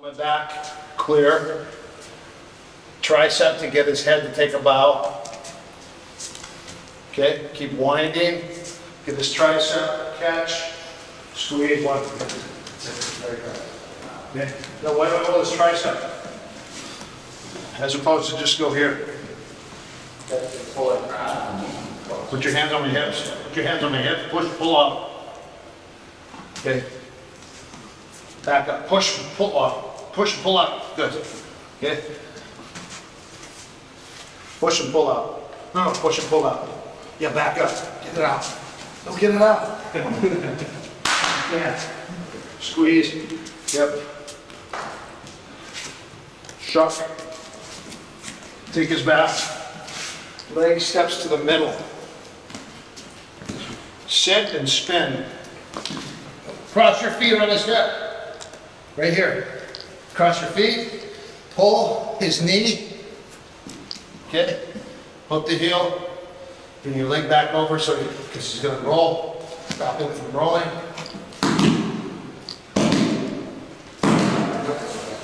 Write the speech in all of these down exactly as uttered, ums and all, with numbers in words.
Coming back, clear. Tricep to get his head to take a bow. Okay, keep winding. Get his tricep, catch, squeeze, one. There you go. Okay. Now wind over his tricep. As opposed to just go here. Pull it. Put your hands on your hips. Put your hands on your hips. Push, pull up. Okay. Back up. Push, pull up. Push, pull up. Good. Okay. Push and pull up. No, no, push and pull up. Yeah, back up. Get it out. Don't get it out. Yeah. Squeeze. Yep. Shuck. Take his back. Leg steps to the middle. Sit and spin. Cross your feet on his hip. Right here. Cross your feet. Pull his knee. Okay. Hook the heel. Bring your leg back over so because he's going to roll. Stop him from rolling.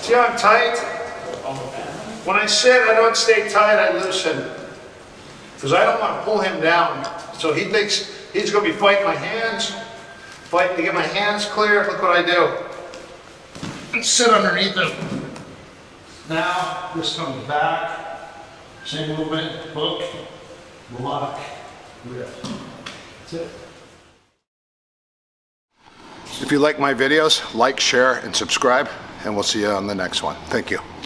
See how I'm tight? When I sit, I don't stay tight, I loosen. Because I don't want to pull him down. So he thinks he's going to be fighting my hands. Fighting to get my hands clear. Look what I do. Sit underneath him. Now, this comes back. Same movement. Hook. Lock. Lift. That's it. If you like my videos, like, share, and subscribe. And we'll see you on the next one. Thank you.